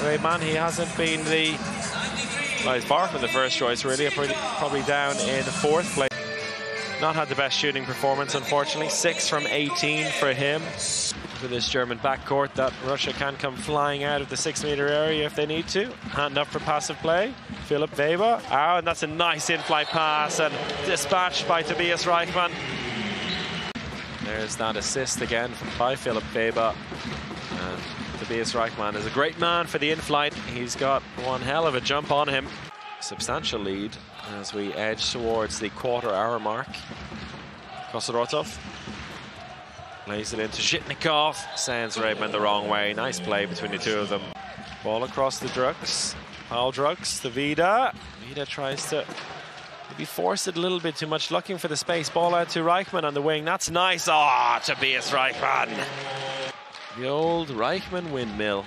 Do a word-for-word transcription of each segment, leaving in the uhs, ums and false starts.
Rayman, he hasn't been the... Well, he's far from the first choice, really. Probably down in fourth place. Not had the best shooting performance, unfortunately. six from eighteen for him. For this German backcourt that Russia can come flying out of the six-meter area if they need to. Hand up for passive play. Philipp Weber. Oh, and that's a nice in-flight pass and dispatched by Tobias Reichmann. There's that assist again by Philipp Weber. And Tobias Reichmann is a great man for the in-flight. He's got one hell of a jump on him. Substantial lead as we edge towards the quarter-hour mark. Kosarotov plays it into Zhitnikov. Sands Rayman the wrong way. Nice play between the two of them. Ball across the Drucks. Paul Drucks to Vida. Vida tries to... Maybe forced it a little bit too much, looking for the space. Ball out to Reichmann on the wing. That's nice. Ah, oh, Tobias Reichmann. The old Reichmann windmill.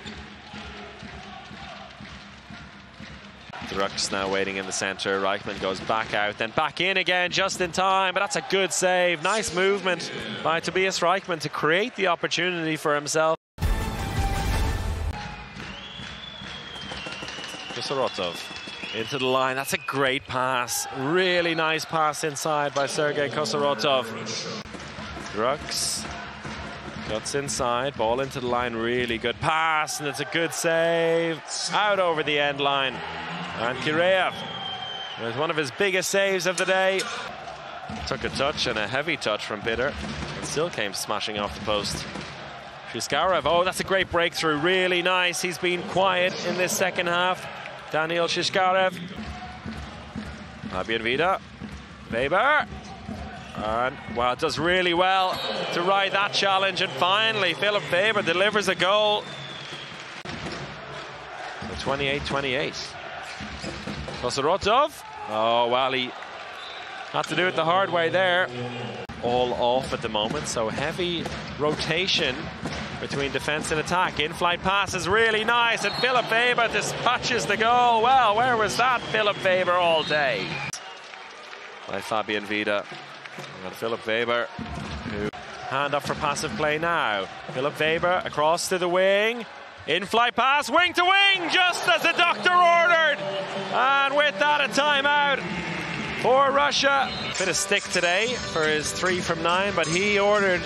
Drucks now waiting in the center. Reichmann goes back out, then back in again just in time. But that's a good save. Nice movement by Tobias Reichmann to create the opportunity for himself. Kosorotov. Into the line, that's a great pass. Really nice pass inside by Sergei Kosorotov. Drucks cuts inside, ball into the line, really good pass, and it's a good save. Out over the end line. And Kireyev with one of his biggest saves of the day. Took a touch and a heavy touch from Pitter, and still came smashing off the post. Shishkarev, oh, that's a great breakthrough, really nice. He's been quiet in this second half. Daniel Shishkarev, Fabian Wiede, Weber, and well, does really well to ride that challenge, and finally Philip Faber delivers a goal. twenty-eight twenty-eight. Kosorotov, oh well, he had to do it the hard way there. All off at the moment, so heavy rotation between defense and attack. In-flight pass is really nice, and Philipp Weber dispatches the goal. Well, where was that Philipp Weber all day? By Fabian Vida. And Philipp Weber, who hand up for passive play now. Philipp Weber across to the wing. In-flight pass, wing to wing, just as the doctor ordered. And with that, a timeout for Russia. Bit of stick today for his three from nine, but he ordered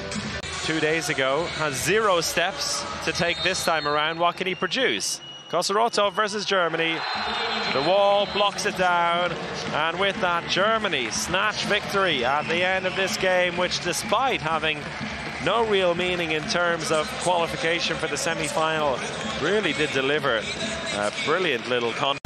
two days ago, has zero steps to take this time around. What can he produce? Kosorotov versus Germany. The wall blocks it down, and with that, Germany snatch victory at the end of this game, which, despite having no real meaning in terms of qualification for the semi-final, really did deliver a brilliant little contest.